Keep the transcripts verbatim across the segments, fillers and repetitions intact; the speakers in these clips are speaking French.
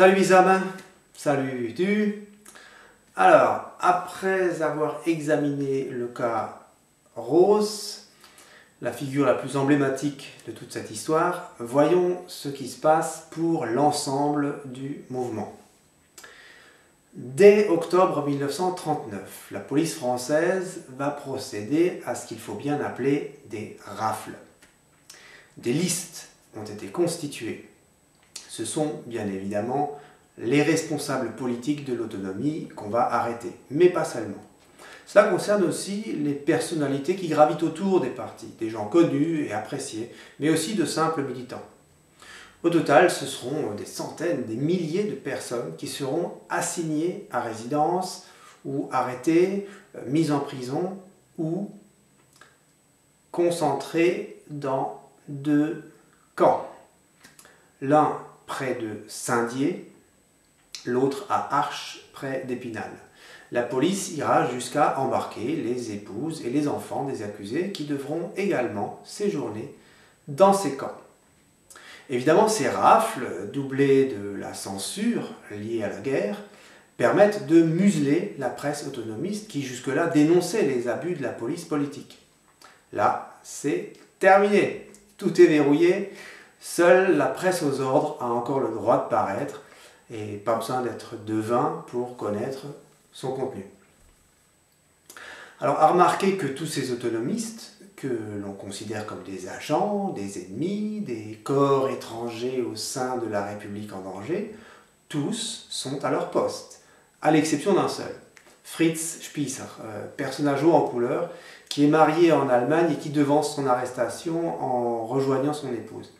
Salut les amis, salut tu. Alors, après avoir examiné le cas Rose, la figure la plus emblématique de toute cette histoire, voyons ce qui se passe pour l'ensemble du mouvement. Dès octobre mille neuf cent trente-neuf, la police française va procéder à ce qu'il faut bien appeler des rafles. Des listes ont été constituées. Ce sont bien évidemment les responsables politiques de l'autonomie qu'on va arrêter, mais pas seulement. Cela concerne aussi les personnalités qui gravitent autour des partis, des gens connus et appréciés, mais aussi de simples militants. Au total, ce seront des centaines, des milliers de personnes qui seront assignées à résidence ou arrêtées, mises en prison ou concentrées dans deux camps. L'un près de Saint-Dié, l'autre à Arches près d'Épinal. La police ira jusqu'à embarquer les épouses et les enfants des accusés qui devront également séjourner dans ces camps. Évidemment, ces rafles, doublées de la censure liée à la guerre, permettent de museler la presse autonomiste qui jusque-là dénonçait les abus de la police politique. Là, c'est terminé. Tout est verrouillé. Seule la presse aux ordres a encore le droit de paraître et pas besoin d'être devin pour connaître son contenu. Alors, à remarquer que tous ces autonomistes, que l'on considère comme des agents, des ennemis, des corps étrangers au sein de la République en danger, tous sont à leur poste, à l'exception d'un seul, Fritz Spieser, euh, personnage haut en couleur, qui est marié en Allemagne et qui devance son arrestation en rejoignant son épouse.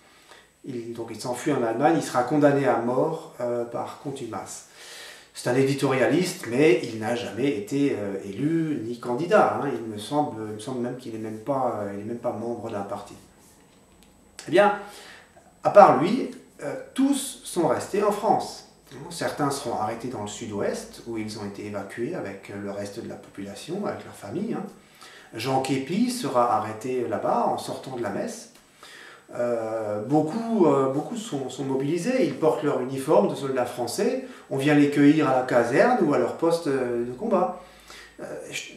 Il, donc il s'enfuit en Allemagne, il sera condamné à mort euh, par contumace. C'est un éditorialiste, mais il n'a jamais été euh, élu ni candidat. Hein. Il, me semble, il me semble même qu'il n'est même, euh, même pas membre d'un parti. Eh bien, à part lui, euh, tous sont restés en France. Certains seront arrêtés dans le sud-ouest, où ils ont été évacués avec le reste de la population, avec leur famille. Hein. Jean Képi sera arrêté là-bas en sortant de la messe. Euh, beaucoup euh, beaucoup sont, sont mobilisés, ils portent leur uniforme de soldats français, on vient les cueillir à la caserne ou à leur poste de combat. Euh, je,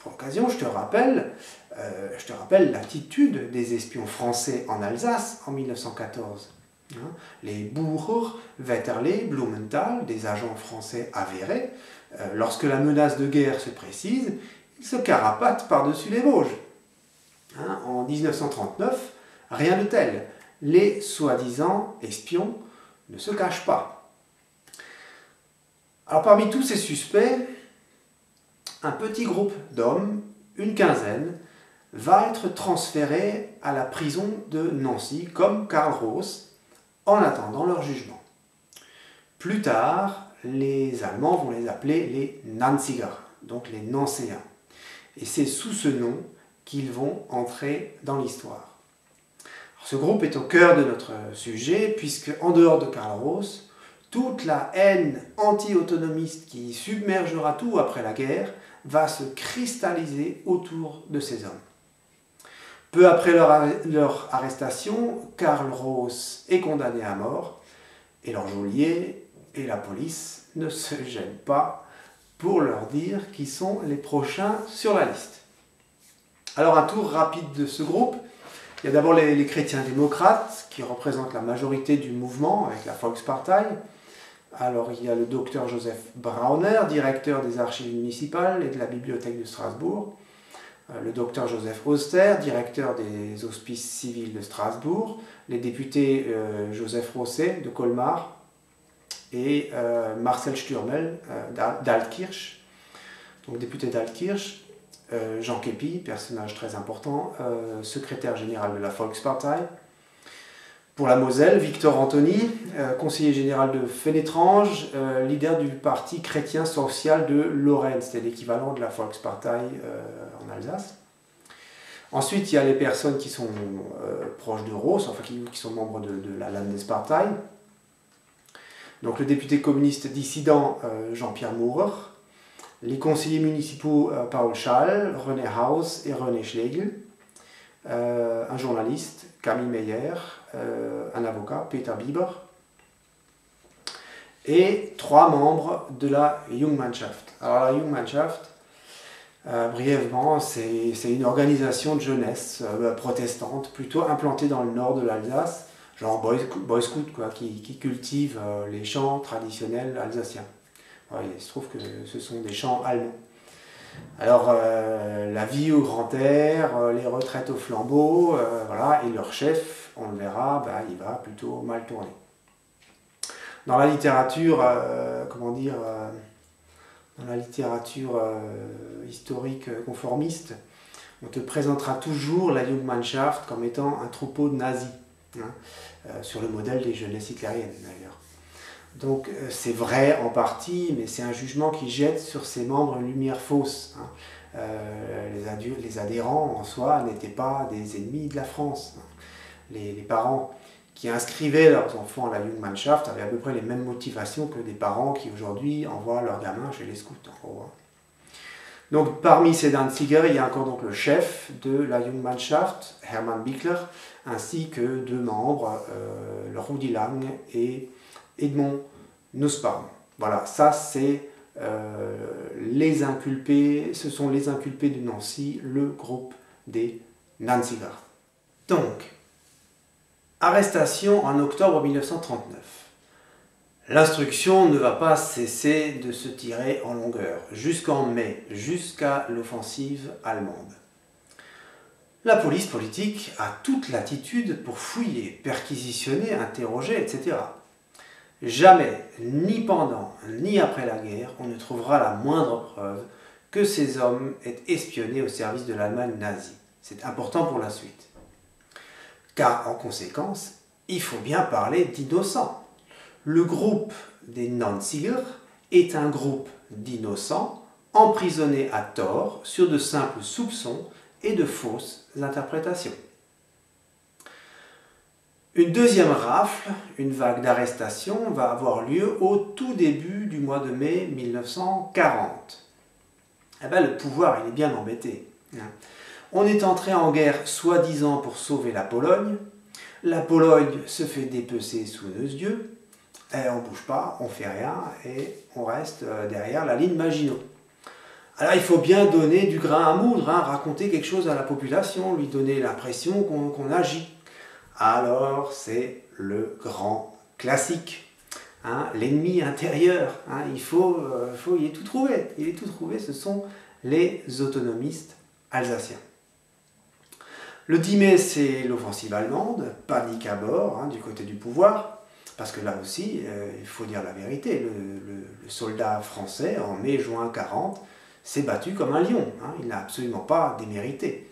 pour l'occasion, je te rappelle, euh, je te rappelle l'attitude des espions français en Alsace en mille neuf cent quatorze. Hein, les Bourg, Wetterle, Blumenthal, des agents français avérés, euh, lorsque la menace de guerre se précise, ils se carapatent par-dessus les Vosges. Hein, en mille neuf cent trente-neuf, rien de tel. Les soi-disant espions ne se cachent pas. Alors parmi tous ces suspects, un petit groupe d'hommes, une quinzaine, va être transféré à la prison de Nancy, comme Karl Roos, en attendant leur jugement. Plus tard, les Allemands vont les appeler les Nanziger, donc les Nancéens. Et c'est sous ce nom qu'ils vont entrer dans l'histoire. Ce groupe est au cœur de notre sujet, puisque, en dehors de Karl Roos, toute la haine anti-autonomiste qui submergera tout après la guerre va se cristalliser autour de ces hommes. Peu après leur, leur arrestation, Karl Roos est condamné à mort, et leur geôlier et la police ne se gênent pas pour leur dire qui sont les prochains sur la liste. Alors un tour rapide de ce groupe. Il y a d'abord les, les chrétiens démocrates, qui représentent la majorité du mouvement avec la Volkspartei. Alors il y a le docteur Joseph Brauner, directeur des archives municipales et de la bibliothèque de Strasbourg. Le docteur Joseph Oster, directeur des hospices civils de Strasbourg. Les députés euh, Joseph Rossé de Colmar et euh, Marcel Schürmel euh, d'Altkirch, donc député d'Altkirch. Euh, Jean Képi, personnage très important, euh, secrétaire général de la Volkspartei. Pour la Moselle, Victor Anthony, euh, conseiller général de Fénétrange, euh, leader du parti chrétien social de Lorraine, c'était l'équivalent de la Volkspartei euh, en Alsace. Ensuite, il y a les personnes qui sont euh, proches de Rose, enfin qui, qui sont membres de, de la Landespartei. Donc le député communiste dissident euh, Jean-Pierre Mourour. Les conseillers municipaux euh, Paul Schall, René Haus et René Schlegel, euh, un journaliste, Camille Meyer, euh, un avocat, Peter Bieber, et trois membres de la Jungmannschaft. Alors la Jungmannschaft, euh, brièvement, c'est une organisation de jeunesse euh, protestante, plutôt implantée dans le nord de l'Alsace, genre Boy, Boy Scout, quoi, qui, qui cultive euh, les chants traditionnels alsaciens. Ouais, il se trouve que ce sont des chants allemands. Alors, euh, la vie au grand air, euh, les retraites au flambeau, euh, voilà, et leur chef, on le verra, bah, il va plutôt mal tourner. Dans la littérature, euh, comment dire, euh, dans la littérature euh, historique conformiste, on te présentera toujours la Jungmannschaft comme étant un troupeau de nazis, hein, euh, sur le modèle des jeunesses hitlériennes d'ailleurs. Donc c'est vrai en partie, mais c'est un jugement qui jette sur ses membres une lumière fausse. Hein. Euh, les, les adhérents en soi n'étaient pas des ennemis de la France. Les, les parents qui inscrivaient leurs enfants à la Jungmannschaft avaient à peu près les mêmes motivations que des parents qui aujourd'hui envoient leurs gamins chez les scouts. En gros. Donc parmi ces Nanziger, il y a encore donc le chef de la Jungmannschaft, Hermann Bickler, ainsi que deux membres, euh, le Rudi Lang et Edmond Nussbaum. Voilà, ça c'est euh, les inculpés, ce sont les inculpés de Nancy, le groupe des Nanziger. Donc, arrestation en octobre mille neuf cent trente-neuf. L'instruction ne va pas cesser de se tirer en longueur, jusqu'en mai, jusqu'à l'offensive allemande. La police politique a toute latitude pour fouiller, perquisitionner, interroger, et cetera. Jamais, ni pendant, ni après la guerre, on ne trouvera la moindre preuve que ces hommes aient espionné au service de l'Allemagne nazie. C'est important pour la suite. Car en conséquence, il faut bien parler d'innocents. Le groupe des Nanziger est un groupe d'innocents emprisonnés à tort sur de simples soupçons et de fausses interprétations. Une deuxième rafle, une vague d'arrestations, va avoir lieu au tout début du mois de mai mille neuf cent quarante. Eh ben, le pouvoir, il est bien embêté. On est entré en guerre soi-disant pour sauver la Pologne. La Pologne se fait dépecer sous nos yeux. Et on ne bouge pas, on ne fait rien et on reste derrière la ligne Maginot. Alors il faut bien donner du grain à moudre, hein, raconter quelque chose à la population, lui donner l'impression qu'on qu'on agit. Alors, c'est le grand classique, hein, l'ennemi intérieur, hein, il faut, euh, faut y est tout trouvé, il est tout trouvé, ce sont les autonomistes alsaciens. Le dix mai, c'est l'offensive allemande, panique à bord, hein, du côté du pouvoir, parce que là aussi, euh, il faut dire la vérité, le, le, le soldat français, en mai-juin quarante, s'est battu comme un lion, hein, il n'a absolument pas démérité.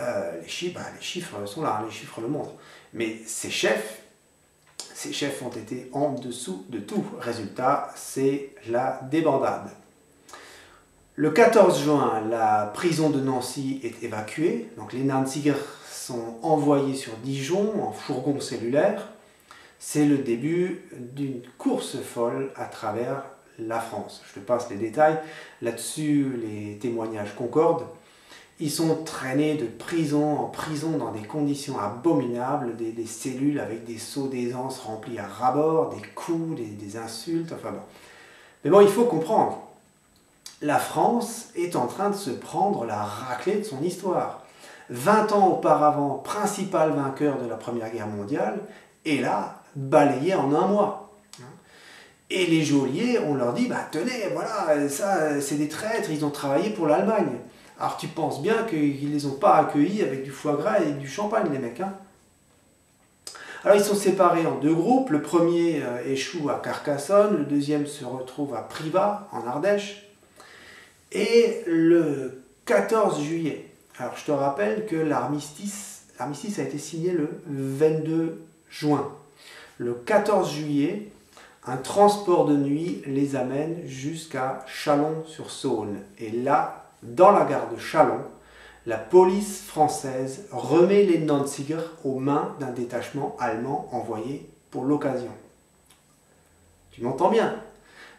Euh, les, chiffres, bah, les chiffres sont là, hein, les chiffres le montrent. Mais ces chefs, ces chefs ont été en dessous de tout. Résultat, c'est la débandade. Le quatorze juin, la prison de Nancy est évacuée. Donc les Nanziger sont envoyés sur Dijon en fourgon cellulaire. C'est le début d'une course folle à travers la France. Je te passe les détails. Là-dessus, les témoignages concordent. Ils sont traînés de prison en prison dans des conditions abominables, des, des cellules avec des seaux d'aisance remplis à ras-bord, des coups, des, des insultes, enfin bon. Mais bon, il faut comprendre, la France est en train de se prendre la raclée de son histoire. vingt ans auparavant, principal vainqueur de la Première Guerre mondiale, est là, balayé en un mois. Et les geôliers, on leur dit, bah tenez, voilà, ça, c'est des traîtres, ils ont travaillé pour l'Allemagne. Alors tu penses bien qu'ils ne les ont pas accueillis avec du foie gras et du champagne, les mecs. Hein, alors ils sont séparés en deux groupes. Le premier euh, échoue à Carcassonne, le deuxième se retrouve à Privas, en Ardèche. Et le quatorze juillet, alors je te rappelle que l'armistice l'armistice a été signé le vingt-deux juin. Le quatorze juillet, un transport de nuit les amène jusqu'à Chalon-sur-Saône. Et là, dans la gare de Chalon, la police française remet les Nanziger aux mains d'un détachement allemand envoyé pour l'occasion. Tu m'entends bien?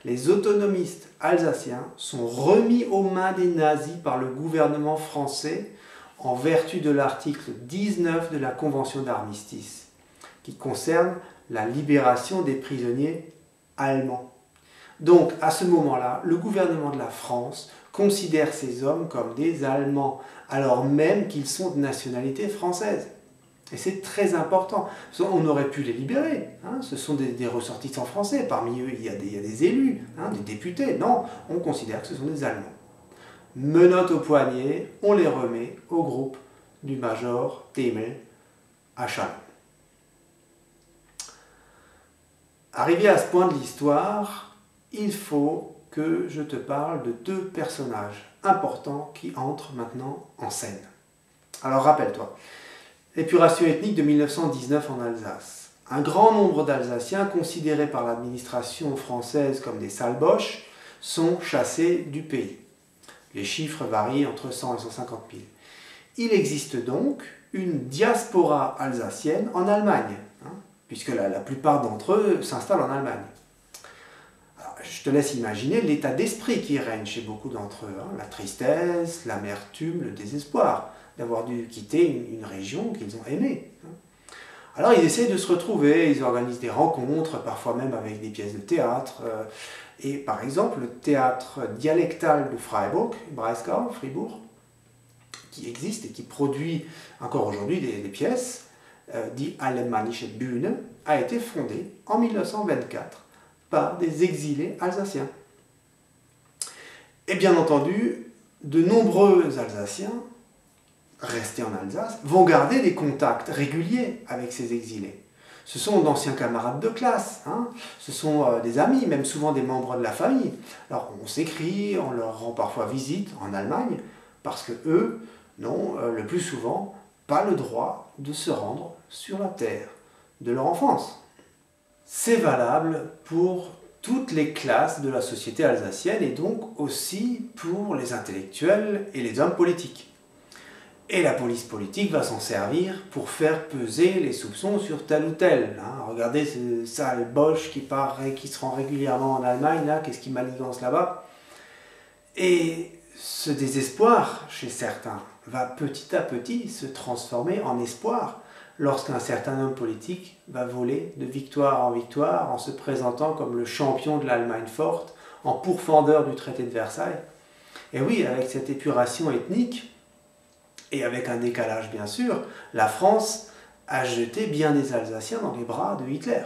Les autonomistes alsaciens sont remis aux mains des nazis par le gouvernement français en vertu de l'article dix-neuf de la Convention d'armistice, qui concerne la libération des prisonniers allemands. Donc, à ce moment-là, le gouvernement de la France considère ces hommes comme des Allemands, alors même qu'ils sont de nationalité française. Et c'est très important. On aurait pu les libérer. Hein. Ce sont des, des ressortissants français. Parmi eux, il y a des, il y a des élus, hein, des députés. Non, on considère que ce sont des Allemands. Menottes au poignet, on les remet au groupe du Major Thiemel à Châlons. Arrivé à ce point de l'histoire, il faut que je te parle de deux personnages importants qui entrent maintenant en scène. Alors rappelle-toi, épuration ethnique de mille neuf cent dix-neuf en Alsace. Un grand nombre d'Alsaciens considérés par l'administration française comme des salboches sont chassés du pays. Les chiffres varient entre cent et cent cinquante mille. Il existe donc une diaspora alsacienne en Allemagne, hein, puisque la, la plupart d'entre eux s'installent en Allemagne. Alors, je te laisse imaginer l'état d'esprit qui règne chez beaucoup d'entre eux, hein, la tristesse, l'amertume, le désespoir d'avoir dû quitter une, une région qu'ils ont aimée. Alors ils essaient de se retrouver, ils organisent des rencontres, parfois même avec des pièces de théâtre. Euh, et par exemple, le théâtre dialectal de Freiburg, Breisgau, Fribourg, qui existe et qui produit encore aujourd'hui des, des pièces, euh, dit Allemannische Bühne, a été fondé en mille neuf cent vingt-quatre par des exilés alsaciens. Et bien entendu, de nombreux Alsaciens restés en Alsace vont garder des contacts réguliers avec ces exilés. Ce sont d'anciens camarades de classe, hein, ce sont euh, des amis, même souvent des membres de la famille. Alors on s'écrit, on leur rend parfois visite en Allemagne, parce que eux n'ont euh, le plus souvent pas le droit de se rendre sur la terre de leur enfance. C'est valable pour toutes les classes de la société alsacienne et donc aussi pour les intellectuels et les hommes politiques. Et la police politique va s'en servir pour faire peser les soupçons sur tel ou tel. Hein, regardez ce sale boche qui, part, qui se rend régulièrement en Allemagne, là, qu'est-ce qu'il manigance là-bas. Et ce désespoir, chez certains, va petit à petit se transformer en espoir lorsqu'un certain homme politique va voler de victoire en victoire en se présentant comme le champion de l'Allemagne forte, en pourfendeur du traité de Versailles. Et oui, avec cette épuration ethnique, et avec un décalage bien sûr, la France a jeté bien des Alsaciens dans les bras de Hitler.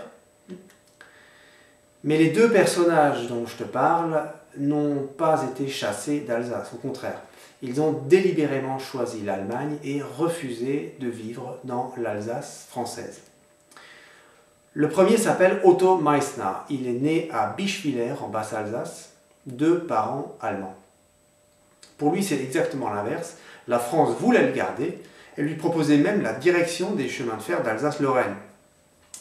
Mais les deux personnages dont je te parle n'ont pas été chassés d'Alsace, au contraire. Ils ont délibérément choisi l'Allemagne et refusé de vivre dans l'Alsace française. Le premier s'appelle Otto Meissner. Il est né à Bischwiller, en Basse-Alsace, de parents allemands. Pour lui, c'est exactement l'inverse. La France voulait le garder et lui proposait même la direction des chemins de fer d'Alsace-Lorraine.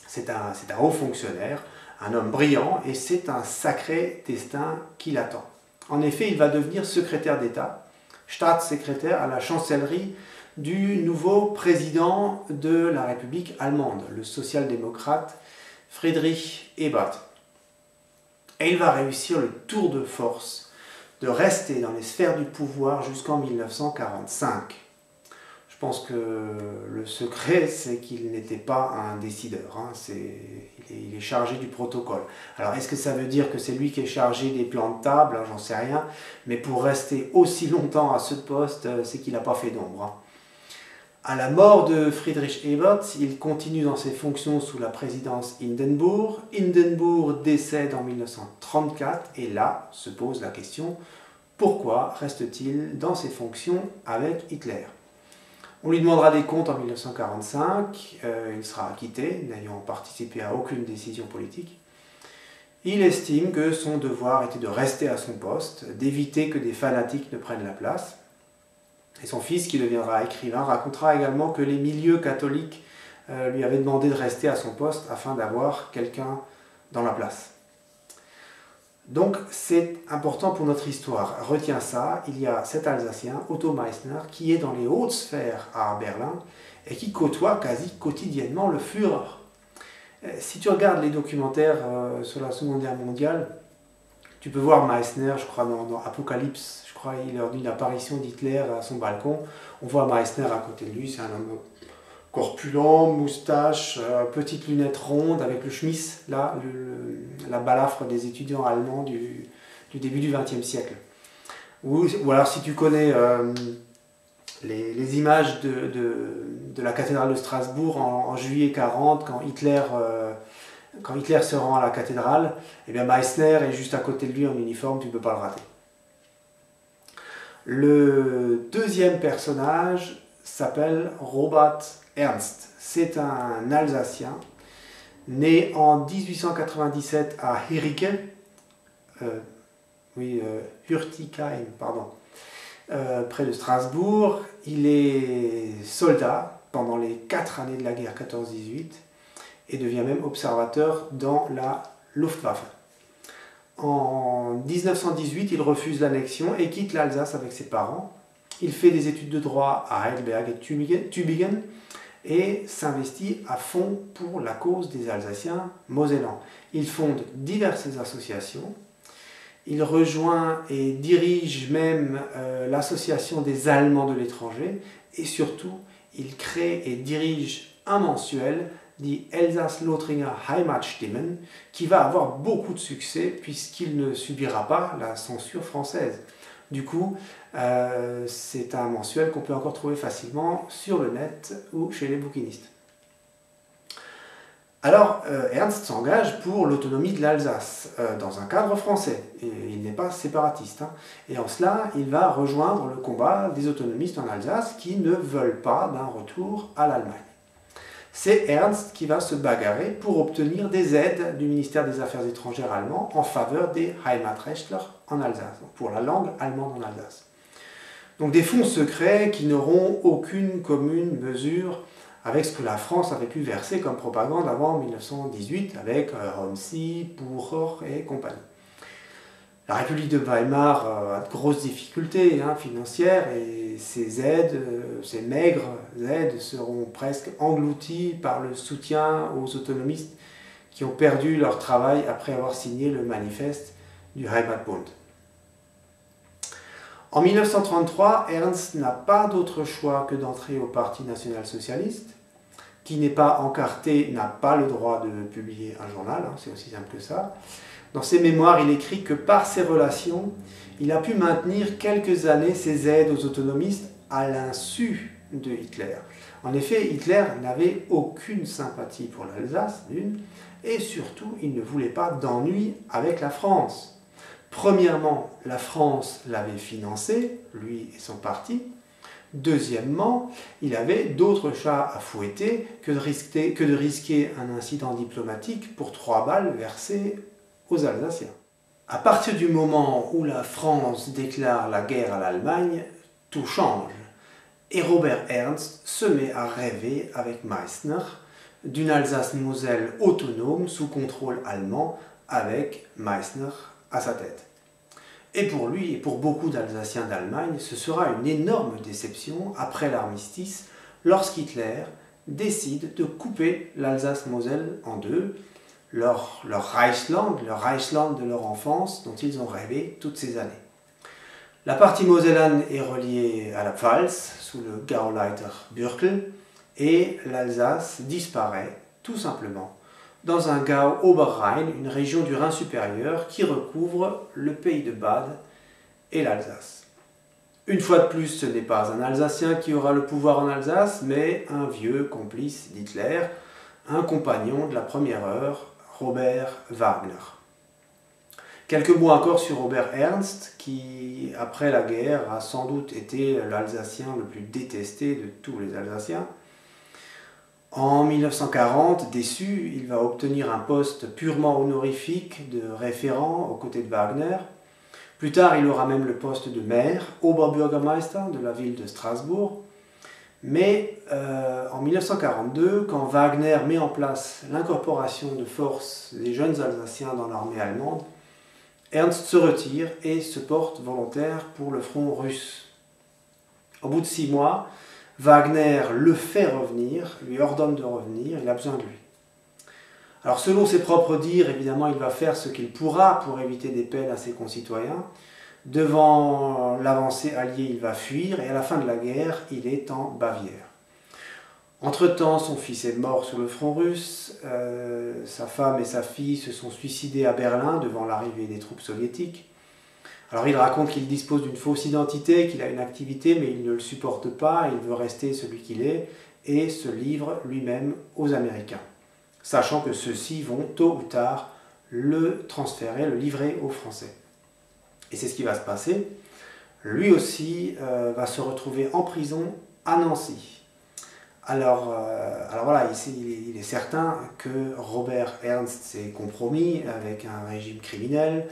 C'est un, c'est un haut fonctionnaire, un homme brillant, et c'est un sacré destin qui l'attend. En effet, il va devenir secrétaire d'État, Staatssekretär à la chancellerie du nouveau président de la République allemande, le social-démocrate Friedrich Ebert. Et il va réussir le tour de force de rester dans les sphères du pouvoir jusqu'en mille neuf cent quarante-cinq. Je pense que le secret, c'est qu'il n'était pas un décideur, hein. C'est, il, est, il est chargé du protocole. Alors, est-ce que ça veut dire que c'est lui qui est chargé des plans de table, hein, j'en sais rien, mais pour rester aussi longtemps à ce poste, c'est qu'il n'a pas fait d'ombre, hein. À la mort de Friedrich Ebert, il continue dans ses fonctions sous la présidence Hindenburg. Hindenburg décède en mille neuf cent trente-quatre et là se pose la question « Pourquoi reste-t-il dans ses fonctions avec Hitler ?» On lui demandera des comptes en mille neuf cent quarante-cinq, euh, il sera acquitté, n'ayant participé à aucune décision politique. Il estime que son devoir était de rester à son poste, d'éviter que des fanatiques ne prennent la place. Et son fils, qui deviendra écrivain, racontera également que les milieux catholiques euh, lui avaient demandé de rester à son poste afin d'avoir quelqu'un dans la place. Donc c'est important pour notre histoire. Retiens ça, il y a cet Alsacien, Otto Meissner, qui est dans les hautes sphères à Berlin et qui côtoie quasi quotidiennement le Führer. Euh, si tu regardes les documentaires euh, sur la Seconde Guerre mondiale, tu peux voir Meissner, je crois, dans, dans Apocalypse, je crois, il leur dit l'apparition d'Hitler à son balcon. On voit Meissner à côté de lui, c'est un homme corpulent, moustache, euh, petites lunettes rondes avec le schmiss, là, le, la balafre des étudiants allemands du, du début du vingtième siècle. Ou, ou alors si tu connais euh, les, les images de, de, de la cathédrale de Strasbourg en, en juillet quarante, quand Hitler, euh, quand Hitler se rend à la cathédrale, et bien Meissner est juste à côté de lui en uniforme, tu ne peux pas le rater. Le deuxième personnage s'appelle Robert Ernst. C'est un Alsacien, né en mille huit cent quatre-vingt-dix-sept à Hürrike, euh, oui, euh, Hürtikheim, pardon, euh, près de Strasbourg. Il est soldat pendant les quatre années de la guerre quatorze dix-huit et devient même observateur dans la Luftwaffe. En mille neuf cent dix-huit, il refuse l'annexion et quitte l'Alsace avec ses parents. Il fait des études de droit à Heidelberg et Tübingen et s'investit à fond pour la cause des Alsaciens mosellans. Il fonde diverses associations. Il rejoint et dirige même euh, l'association des Allemands de l'étranger et surtout, il crée et dirige un mensuel dit Elsaß-Lothringer Heimatstimmen, qui va avoir beaucoup de succès puisqu'il ne subira pas la censure française. Du coup, euh, c'est un mensuel qu'on peut encore trouver facilement sur le net ou chez les bouquinistes. Alors, euh, Ernst s'engage pour l'autonomie de l'Alsace euh, dans un cadre français. Et il n'est pas séparatiste. Hein. Et en cela, il va rejoindre le combat des autonomistes en Alsace qui ne veulent pas d'un retour à l'Allemagne. C'est Ernst qui va se bagarrer pour obtenir des aides du ministère des Affaires étrangères allemand en faveur des Heimatrechtler en Alsace, pour la langue allemande en Alsace. Donc des fonds secrets qui n'auront aucune commune mesure avec ce que la France avait pu verser comme propagande avant mille neuf cent dix-huit avec Homsi, Bucher et compagnie. La République de Weimar a de grosses difficultés hein, financières et ses aides, ses maigres aides seront presque englouties par le soutien aux autonomistes qui ont perdu leur travail après avoir signé le manifeste du Heimatbund. En mille neuf cent trente-trois, Ernst n'a pas d'autre choix que d'entrer au Parti national-socialiste, qui n'est pas encarté, n'a pas le droit de publier un journal, hein, c'est aussi simple que ça. Dans ses mémoires, il écrit que par ses relations, il a pu maintenir quelques années ses aides aux autonomistes à l'insu de Hitler. En effet, Hitler n'avait aucune sympathie pour l'Alsace, d'une, et surtout, il ne voulait pas d'ennui avec la France. Premièrement, la France l'avait financé, lui et son parti. Deuxièmement, il avait d'autres chats à fouetter que de risquer, que de risquer un incident diplomatique pour trois balles versées aux Alsaciens. À partir du moment où la France déclare la guerre à l'Allemagne, tout change. Et Robert Ernst se met à rêver avec Meissner d'une Alsace-Moselle autonome sous contrôle allemand avec Meissner à sa tête. Et pour lui et pour beaucoup d'Alsaciens d'Allemagne, ce sera une énorme déception après l'armistice lorsqu'Hitler décide de couper l'Alsace-Moselle en deux. Leur, leur Reichsland, le Reichsland de leur enfance dont ils ont rêvé toutes ces années. La partie mosellane est reliée à la Pfalz sous le Gauleiter Bürkel et l'Alsace disparaît tout simplement dans un Gau Oberrhein, une région du Rhin supérieur qui recouvre le pays de Bade et l'Alsace. Une fois de plus, ce n'est pas un Alsacien qui aura le pouvoir en Alsace, mais un vieux complice d'Hitler, un compagnon de la première heure, Robert Wagner. Quelques mots encore sur Robert Ernst, qui, après la guerre, a sans doute été l'Alsacien le plus détesté de tous les Alsaciens. En mille neuf cent quarante, déçu, il va obtenir un poste purement honorifique de référent aux côtés de Wagner. Plus tard, il aura même le poste de maire, Oberbürgermeister de la ville de Strasbourg. Mais euh, en mille neuf cent quarante-deux, quand Wagner met en place l'incorporation de force des jeunes Alsaciens dans l'armée allemande, Ernst se retire et se porte volontaire pour le front russe. Au bout de six mois, Wagner le fait revenir, lui ordonne de revenir, il a besoin de lui. Alors selon ses propres dires, évidemment, il va faire ce qu'il pourra pour éviter des peines à ses concitoyens. Devant l'avancée alliée, il va fuir et à la fin de la guerre, il est en Bavière. Entre-temps, son fils est mort sur le front russe, euh, sa femme et sa fille se sont suicidées à Berlin devant l'arrivée des troupes soviétiques. Alors il raconte qu'il dispose d'une fausse identité, qu'il a une activité, mais il ne le supporte pas, il veut rester celui qu'il est, et se livre lui-même aux Américains, sachant que ceux-ci vont, tôt ou tard, le transférer, le livrer aux Français. Et c'est ce qui va se passer. Lui aussi euh, va se retrouver en prison à Nancy. Alors, euh, alors voilà, ici, il est, il est certain que Robert Ernst s'est compromis avec un régime criminel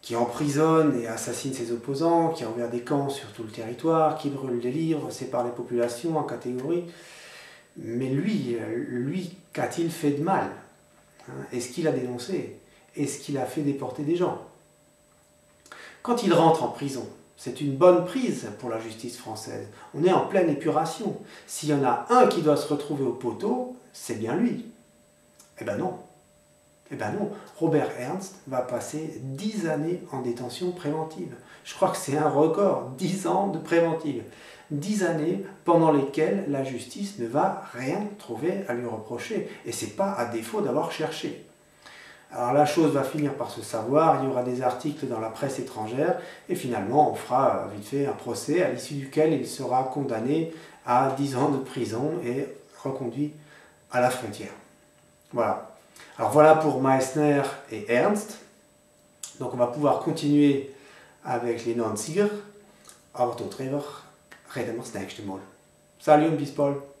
qui emprisonne et assassine ses opposants, qui a ouvert des camps sur tout le territoire, qui brûle des livres, sépare les populations en catégories. Mais lui, lui qu'a-t-il fait de mal? Est-ce qu'il a dénoncé? Est-ce qu'il a fait déporter des gens? Quand il rentre en prison, c'est une bonne prise pour la justice française. On est en pleine épuration. S'il y en a un qui doit se retrouver au poteau, c'est bien lui. Eh ben non. Eh ben non. Robert Ernst va passer dix années en détention préventive. Je crois que c'est un record. dix ans de préventive. dix années pendant lesquelles la justice ne va rien trouver à lui reprocher. Et ce n'est pas à défaut d'avoir cherché. Alors la chose va finir par se savoir, il y aura des articles dans la presse étrangère, et finalement on fera vite fait un procès à l'issue duquel il sera condamné à dix ans de prison et reconduit à la frontière. Voilà. Alors voilà pour Meissner et Ernst. Donc on va pouvoir continuer avec les Nanziger. Aber tot drüber reden wir das nächste Mal. Salut und bis bald.